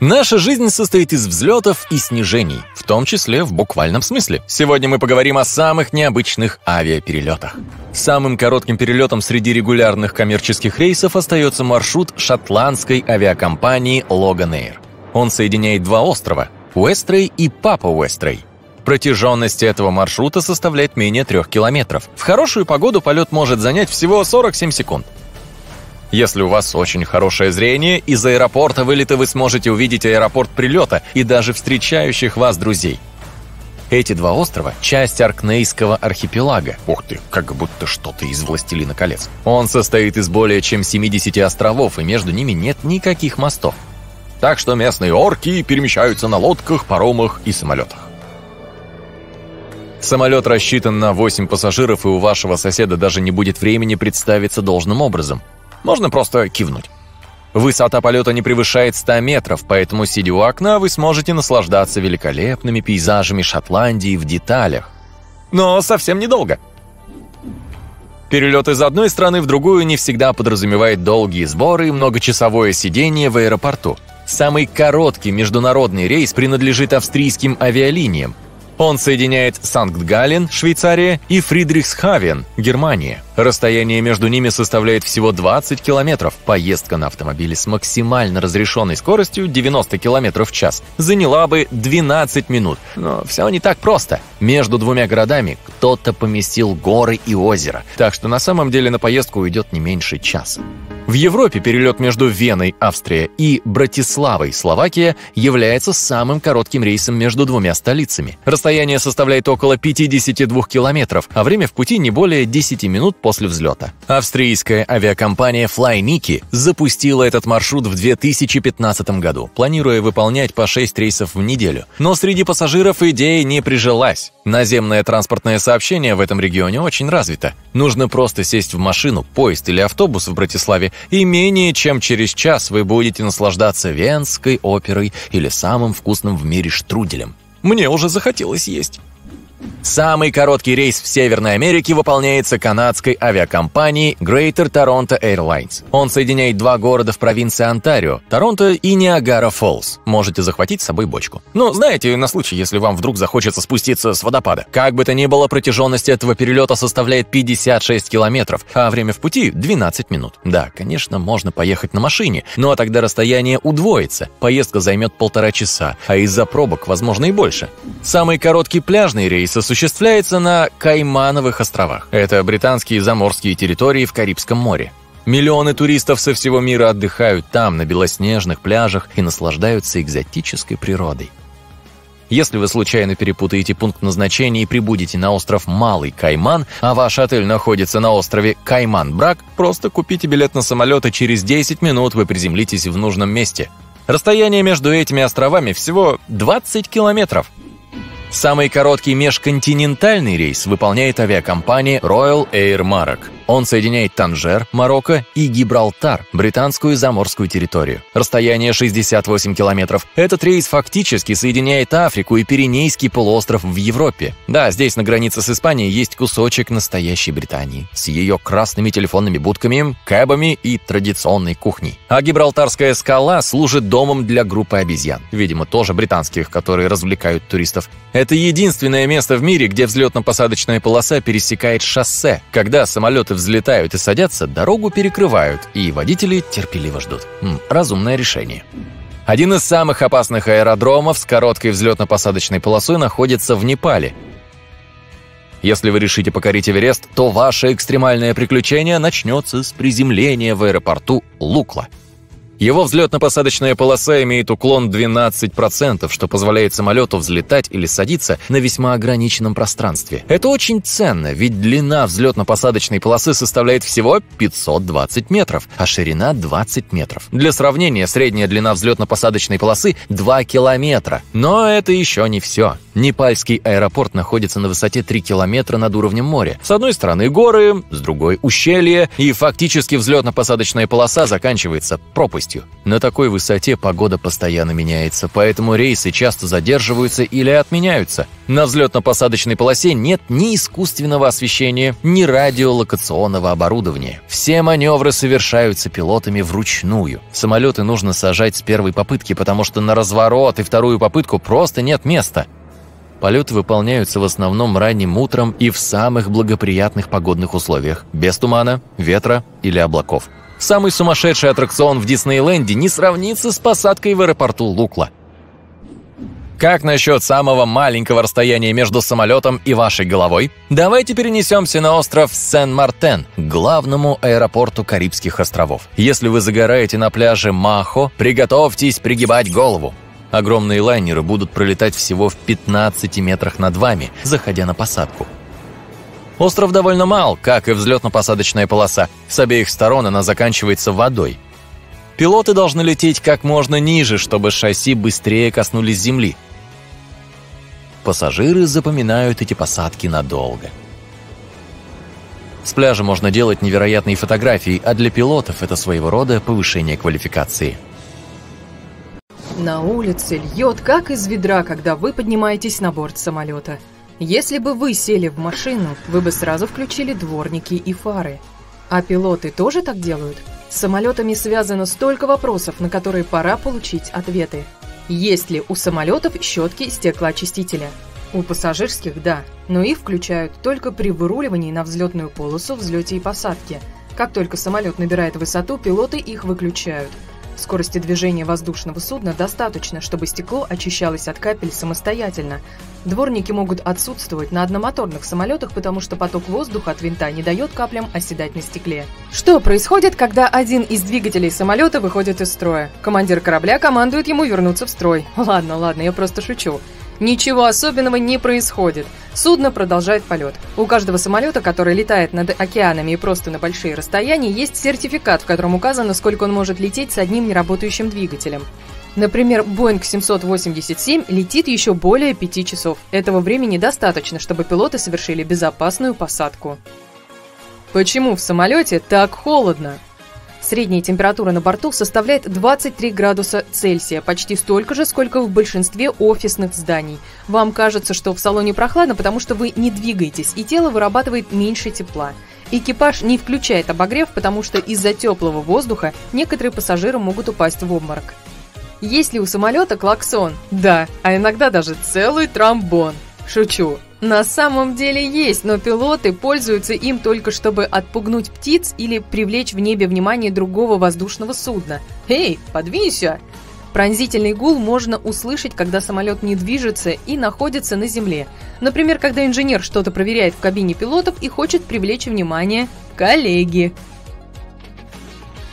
Наша жизнь состоит из взлетов и снижений, в том числе в буквальном смысле. Сегодня мы поговорим о самых необычных авиаперелетах. Самым коротким перелетом среди регулярных коммерческих рейсов остается маршрут шотландской авиакомпании Loganair. Он соединяет два острова – Уэстрей и Папа-Уэстрей. Протяженность этого маршрута составляет менее 3 километров. В хорошую погоду полет может занять всего 47 секунд. Если у вас очень хорошее зрение, из аэропорта вылета вы сможете увидеть аэропорт прилета и даже встречающих вас друзей. Эти два острова – часть Аркнейского архипелага. Ух ты, как будто что-то из «Властелина колец». Он состоит из более чем 70 островов, и между ними нет никаких мостов. Так что местные орки перемещаются на лодках, паромах и самолетах. Самолет рассчитан на 8 пассажиров, и у вашего соседа даже не будет времени представиться должным образом. Можно просто кивнуть. Высота полета не превышает 100 метров, поэтому, сидя у окна, вы сможете наслаждаться великолепными пейзажами Шотландии в деталях. Но совсем недолго. Перелет из одной страны в другую не всегда подразумевает долгие сборы и многочасовое сидение в аэропорту. Самый короткий международный рейс принадлежит австрийским авиалиниям. Он соединяет Санкт-Галлен, Швейцария, и Фридрихсхавен, Германия. Расстояние между ними составляет всего 20 километров. Поездка на автомобиле с максимально разрешенной скоростью 90 километров в час заняла бы 12 минут. Но все не так просто. Между двумя городами кто-то поместил горы и озеро, так что на самом деле на поездку уйдет не меньше часа. В Европе перелет между Веной, Австрия, и Братиславой, Словакия, является самым коротким рейсом между двумя столицами. Расстояние составляет около 52 километров, а время в пути не более 10 минут после взлета. Австрийская авиакомпания FlyNiki запустила этот маршрут в 2015 году, планируя выполнять по 6 рейсов в неделю. Но среди пассажиров идея не прижилась. Наземное транспортное сообщение в этом регионе очень развито. Нужно просто сесть в машину, поезд или автобус в Братиславе, и менее чем через час вы будете наслаждаться Венской оперой или самым вкусным в мире штруделем. Мне уже захотелось есть. Самый короткий рейс в Северной Америке выполняется канадской авиакомпанией Greater Toronto Airlines. Он соединяет два города в провинции Онтарио – Торонто и Ниагара-Фолс. Можете захватить с собой бочку. Ну, знаете, на случай, если вам вдруг захочется спуститься с водопада. Как бы то ни было, протяженность этого перелета составляет 56 километров, а время в пути – 12 минут. Да, конечно, можно поехать на машине, но тогда расстояние удвоится. Поездка займет 1,5 часа, а из-за пробок, возможно, и больше. Самый короткий пляжный рейс осуществляется на Каймановых островах. Это британские заморские территории в Карибском море. Миллионы туристов со всего мира отдыхают там, на белоснежных пляжах, и наслаждаются экзотической природой. Если вы случайно перепутаете пункт назначения и прибудете на остров Малый Кайман, а ваш отель находится на острове Кайман-Брак, просто купите билет на самолет, и через 10 минут вы приземлитесь в нужном месте. Расстояние между этими островами всего 20 километров. Самый короткий межконтинентальный рейс выполняет авиакомпания Royal Air Maroc. Он соединяет Танжер, Марокко, и Гибралтар, британскую заморскую территорию. Расстояние 68 километров. Этот рейс фактически соединяет Африку и Пиренейский полуостров в Европе. Да, здесь на границе с Испанией есть кусочек настоящей Британии, с ее красными телефонными будками, кэбами и традиционной кухней. А Гибралтарская скала служит домом для группы обезьян, видимо, тоже британских, которые развлекают туристов. Это единственное место в мире, где взлетно-посадочная полоса пересекает шоссе. Когда самолеты взлетают и садятся, дорогу перекрывают, и водители терпеливо ждут. Разумное решение. Один из самых опасных аэродромов с короткой взлетно-посадочной полосой находится в Непале. Если вы решите покорить Эверест, то ваше экстремальное приключение начнется с приземления в аэропорту Лукла. Его взлетно-посадочная полоса имеет уклон 12%, что позволяет самолету взлетать или садиться на весьма ограниченном пространстве. Это очень ценно, ведь длина взлетно-посадочной полосы составляет всего 520 метров, а ширина 20 метров. Для сравнения, средняя длина взлетно-посадочной полосы 2 километра. Но это еще не все. Непальский аэропорт находится на высоте 3 километра над уровнем моря. С одной стороны горы, с другой ущелье, и фактически взлетно-посадочная полоса заканчивается пропастью. скоростью. На такой высоте погода постоянно меняется, поэтому рейсы часто задерживаются или отменяются. На взлетно-посадочной полосе нет ни искусственного освещения, ни радиолокационного оборудования. Все маневры совершаются пилотами вручную. Самолеты нужно сажать с первой попытки, потому что на разворот и вторую попытку просто нет места. Полеты выполняются в основном ранним утром и в самых благоприятных погодных условиях, без тумана, ветра или облаков. Самый сумасшедший аттракцион в Диснейленде не сравнится с посадкой в аэропорту Лукла. Как насчет самого маленького расстояния между самолетом и вашей головой? Давайте перенесемся на остров Сен-Мартен, к главному аэропорту Карибских островов. Если вы загораете на пляже Махо, приготовьтесь пригибать голову. Огромные лайнеры будут пролетать всего в 15 метрах над вами, заходя на посадку. Остров довольно мал, как и взлетно-посадочная полоса. С обеих сторон она заканчивается водой. Пилоты должны лететь как можно ниже, чтобы шасси быстрее коснулись земли. Пассажиры запоминают эти посадки надолго. С пляжа можно делать невероятные фотографии, а для пилотов это своего рода повышение квалификации. На улице льет, как из ведра, когда вы поднимаетесь на борт самолета. Если бы вы сели в машину, вы бы сразу включили дворники и фары. А пилоты тоже так делают? С самолетами связано столько вопросов, на которые пора получить ответы. Есть ли у самолетов щетки стеклоочистителя? У пассажирских – да, но их включают только при выруливании на взлетную полосу, взлете и посадке. Как только самолет набирает высоту, пилоты их выключают. Скорости движения воздушного судна достаточно, чтобы стекло очищалось от капель самостоятельно. Дворники могут отсутствовать на одномоторных самолетах, потому что поток воздуха от винта не дает каплям оседать на стекле. Что происходит, когда один из двигателей самолета выходит из строя? Командир корабля командует ему вернуться в строй. Ладно, ладно, я просто шучу. Ничего особенного не происходит. Судно продолжает полет. У каждого самолета, который летает над океанами и просто на большие расстояния, есть сертификат, в котором указано, сколько он может лететь с одним неработающим двигателем. Например, Boeing 787 летит еще более 5 часов. Этого времени достаточно, чтобы пилоты совершили безопасную посадку. Почему в самолете так холодно? Средняя температура на борту составляет 23 градуса Цельсия, почти столько же, сколько в большинстве офисных зданий. Вам кажется, что в салоне прохладно, потому что вы не двигаетесь, и тело вырабатывает меньше тепла. Экипаж не включает обогрев, потому что из-за теплого воздуха некоторые пассажиры могут упасть в обморок. Есть ли у самолета клаксон? Да, а иногда даже целый тромбон. Шучу. На самом деле есть, но пилоты пользуются им только чтобы отпугнуть птиц или привлечь в небе внимание другого воздушного судна. «Эй, подвинься!» Пронзительный гул можно услышать, когда самолет не движется и находится на земле. Например, когда инженер что-то проверяет в кабине пилотов и хочет привлечь внимание коллеги.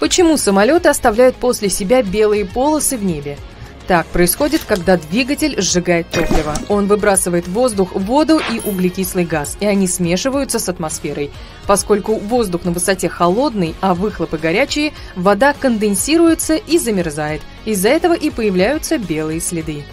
Почему самолеты оставляют после себя белые полосы в небе? Так происходит, когда двигатель сжигает топливо. Он выбрасывает воздух, воду и углекислый газ, и они смешиваются с атмосферой. Поскольку воздух на высоте холодный, а выхлопы горячие, вода конденсируется и замерзает. Из-за этого и появляются белые следы.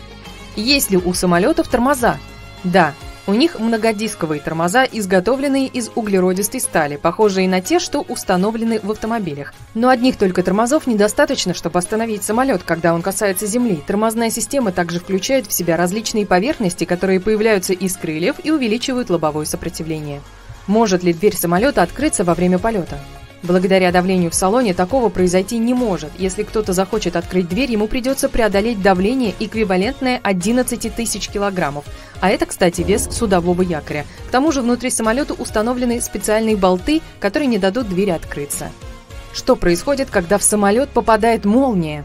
Есть ли у самолетов тормоза? Да, у них многодисковые тормоза, изготовленные из углеродистой стали, похожие на те, что установлены в автомобилях. Но одних только тормозов недостаточно, чтобы остановить самолет, когда он касается земли. Тормозная система также включает в себя различные поверхности, которые появляются из крыльев и увеличивают лобовое сопротивление. Может ли дверь самолета открыться во время полета? Благодаря давлению в салоне такого произойти не может. Если кто-то захочет открыть дверь, ему придется преодолеть давление, эквивалентное 11 тысяч килограммов. А это, кстати, вес судового якоря. К тому же внутри самолета установлены специальные болты, которые не дадут двери открыться. Что происходит, когда в самолет попадает молния?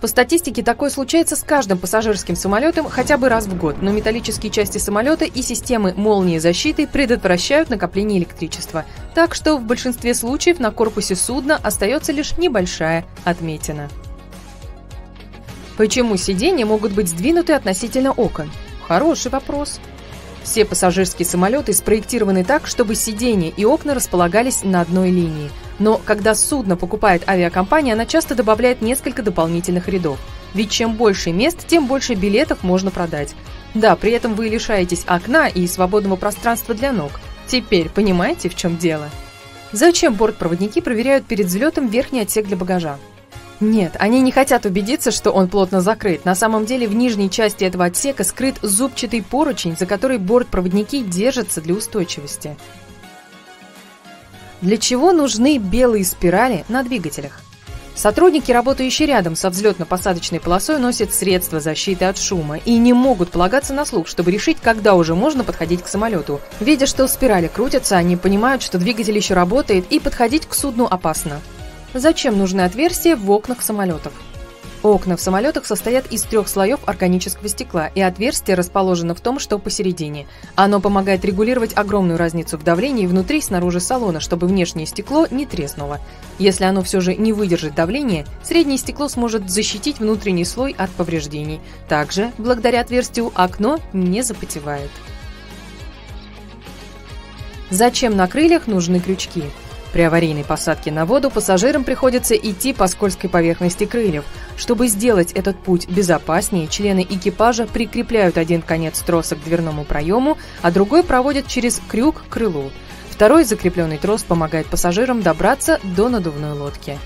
По статистике, такое случается с каждым пассажирским самолетом хотя бы раз в год, но металлические части самолета и системы молниезащиты предотвращают накопление электричества, так что в большинстве случаев на корпусе судна остается лишь небольшая отметина. Почему сиденья могут быть сдвинуты относительно окон? Хороший вопрос. Все пассажирские самолеты спроектированы так, чтобы сиденья и окна располагались на одной линии. Но когда судно покупает авиакомпания, она часто добавляет несколько дополнительных рядов. Ведь чем больше мест, тем больше билетов можно продать. Да, при этом вы лишаетесь окна и свободного пространства для ног. Теперь понимаете, в чем дело? Зачем бортпроводники проверяют перед взлетом верхний отсек для багажа? Нет, они не хотят убедиться, что он плотно закрыт. На самом деле в нижней части этого отсека скрыт зубчатый поручень, за который бортпроводники держатся для устойчивости. Для чего нужны белые спирали на двигателях? Сотрудники, работающие рядом со взлетно-посадочной полосой, носят средства защиты от шума и не могут полагаться на слух, чтобы решить, когда уже можно подходить к самолету. Видя, что спирали крутятся, они понимают, что двигатель еще работает, и подходить к судну опасно. Зачем нужны отверстия в окнах самолетов? Окна в самолетах состоят из 3 слоев органического стекла, и отверстие расположено в том, что посередине. Оно помогает регулировать огромную разницу в давлении внутри и снаружи салона, чтобы внешнее стекло не треснуло. Если оно все же не выдержит давления, среднее стекло сможет защитить внутренний слой от повреждений. Также, благодаря отверстию, окно не запотевает. Зачем на крыльях нужны крючки? При аварийной посадке на воду пассажирам приходится идти по скользкой поверхности крыльев. Чтобы сделать этот путь безопаснее, члены экипажа прикрепляют один конец троса к дверному проему, а другой проводят через крюк к крылу. Второй закрепленный трос помогает пассажирам добраться до надувной лодки.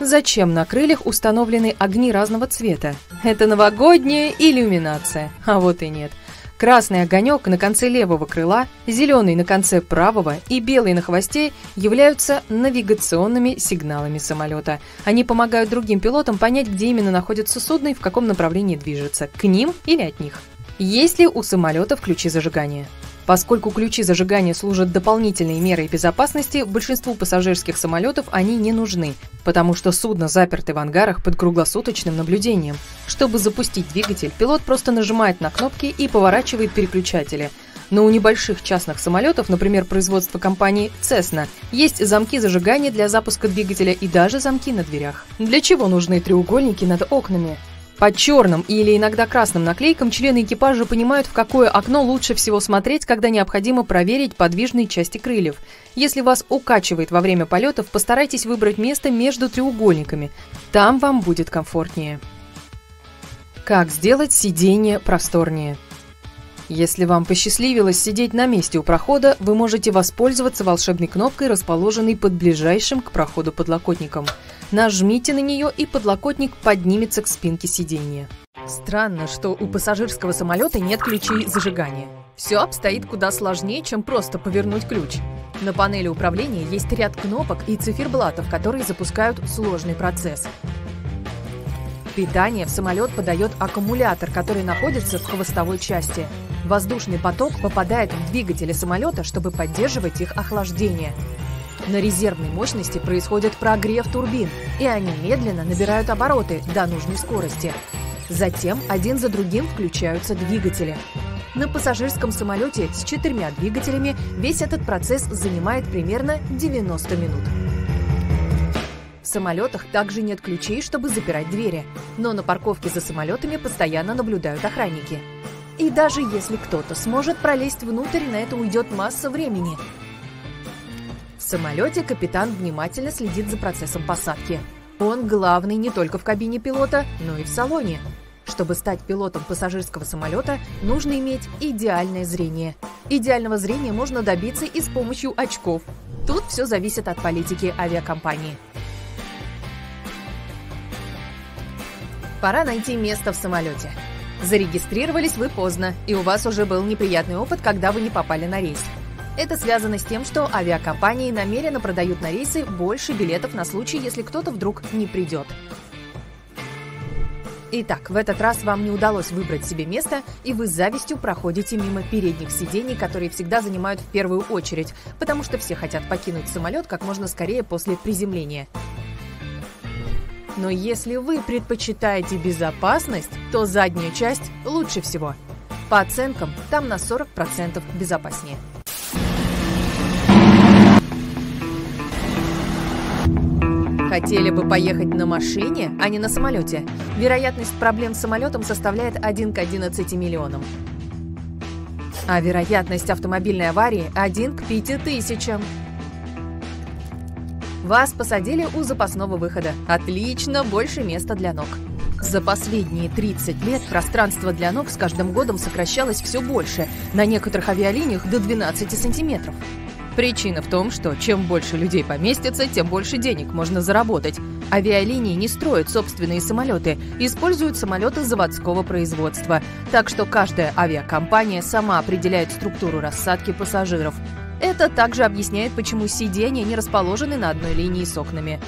Зачем на крыльях установлены огни разного цвета? Это новогодняя иллюминация. А вот и нет. Красный огонек на конце левого крыла, зеленый на конце правого и белый на хвосте являются навигационными сигналами самолета. Они помогают другим пилотам понять, где именно находится судно и в каком направлении движется, к ним или от них. Есть ли у самолетов ключи зажигания? Поскольку ключи зажигания служат дополнительной мерой безопасности, большинству пассажирских самолетов они не нужны, потому что судно заперты в ангарах под круглосуточным наблюдением. Чтобы запустить двигатель, пилот просто нажимает на кнопки и поворачивает переключатели. Но у небольших частных самолетов, например, производства компании Cessna, есть замки зажигания для запуска двигателя и даже замки на дверях. Для чего нужны треугольники над окнами? По черным или иногда красным наклейкам члены экипажа понимают, в какое окно лучше всего смотреть, когда необходимо проверить подвижные части крыльев. Если вас укачивает во время полетов, постарайтесь выбрать место между треугольниками. Там вам будет комфортнее. Как сделать сиденье просторнее? Если вам посчастливилось сидеть на месте у прохода, вы можете воспользоваться волшебной кнопкой, расположенной под ближайшим к проходу подлокотником. Нажмите на нее, и подлокотник поднимется к спинке сиденья. Странно, что у пассажирского самолета нет ключей зажигания. Все обстоит куда сложнее, чем просто повернуть ключ. На панели управления есть ряд кнопок и циферблатов, которые запускают сложный процесс. Питание в самолет подает аккумулятор, который находится в хвостовой части. Воздушный поток попадает в двигатели самолета, чтобы поддерживать их охлаждение. На резервной мощности происходит прогрев турбин, и они медленно набирают обороты до нужной скорости. Затем один за другим включаются двигатели. На пассажирском самолете с 4 двигателями весь этот процесс занимает примерно 90 минут. В самолетах также нет ключей, чтобы запирать двери, но на парковке за самолетами постоянно наблюдают охранники. И даже если кто-то сможет пролезть внутрь, на это уйдет масса времени. В самолете капитан внимательно следит за процессом посадки. Он главный не только в кабине пилота, но и в салоне. Чтобы стать пилотом пассажирского самолета, нужно иметь идеальное зрение. Идеального зрения можно добиться и с помощью очков. Тут все зависит от политики авиакомпании. Пора найти место в самолете. Зарегистрировались вы поздно, и у вас уже был неприятный опыт, когда вы не попали на рейс. Это связано с тем, что авиакомпании намеренно продают на рейсы больше билетов на случай, если кто-то вдруг не придет. Итак, в этот раз вам не удалось выбрать себе место, и вы с завистью проходите мимо передних сидений, которые всегда занимают в первую очередь, потому что все хотят покинуть самолет как можно скорее после приземления. Но если вы предпочитаете безопасность, то задняя часть лучше всего. По оценкам, там на 40% безопаснее. Хотели бы поехать на машине, а не на самолете? Вероятность проблем с самолетом составляет 1 к 11 миллионам. А вероятность автомобильной аварии 1 к 5000. Вас посадили у запасного выхода. Отлично, больше места для ног. За последние 30 лет пространство для ног с каждым годом сокращалось все больше. На некоторых авиалиниях до 12 сантиметров. Причина в том, что чем больше людей поместится, тем больше денег можно заработать. Авиалинии не строят собственные самолеты, используют самолеты заводского производства. Так что каждая авиакомпания сама определяет структуру рассадки пассажиров. Это также объясняет, почему сиденья не расположены на одной линии с окнами.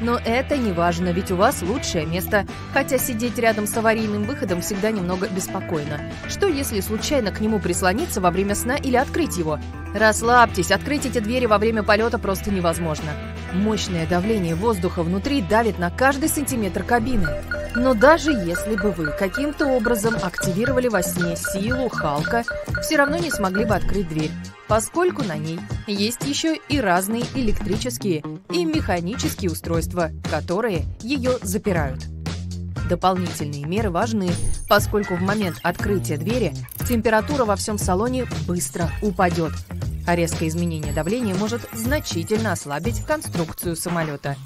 Но это не важно, ведь у вас лучшее место. Хотя сидеть рядом с аварийным выходом всегда немного беспокойно. Что если случайно к нему прислониться во время сна или открыть его? Расслабьтесь, открыть эти двери во время полета просто невозможно. Мощное давление воздуха внутри давит на каждый сантиметр кабины. Но даже если бы вы каким-то образом активировали во сне силу Халка, все равно не смогли бы открыть дверь, поскольку на ней есть еще и разные электрические и механические устройства, которые ее запирают. Дополнительные меры важны, поскольку в момент открытия двери температура во всем салоне быстро упадет, а резкое изменение давления может значительно ослабить конструкцию самолета.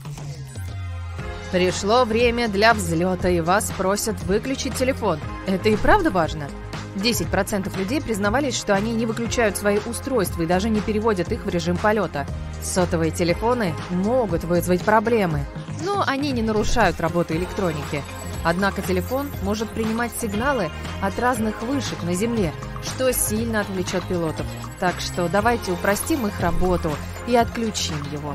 Пришло время для взлета, и вас просят выключить телефон. Это и правда важно? 10% людей признавались, что они не выключают свои устройства и даже не переводят их в режим полета. Сотовые телефоны могут вызвать проблемы, но они не нарушают работу электроники. Однако телефон может принимать сигналы от разных вышек на Земле, что сильно отвлечет пилотов. Так что давайте упростим их работу и отключим его.